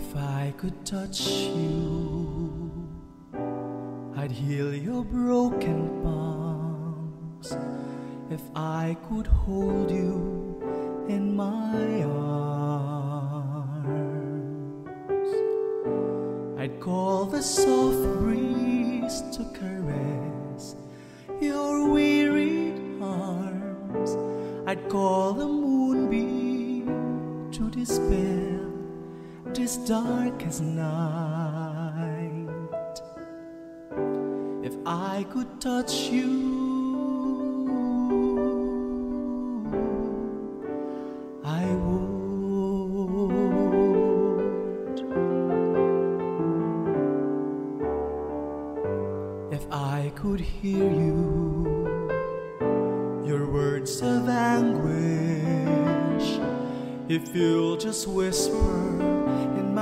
If I could touch you, I'd heal your broken palms. If I could hold you in my arms, I'd call the soft breeze to caress your weary arms. I'd call the moonbeam to dispel this darkest night. If I could touch you, I would. If I could hear you, your words of anguish, if you'll just whisper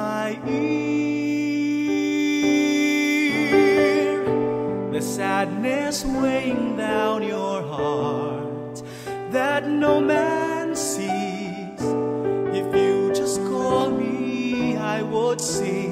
my ear, the sadness weighing down your heart that no man sees. If you just call me, I would see.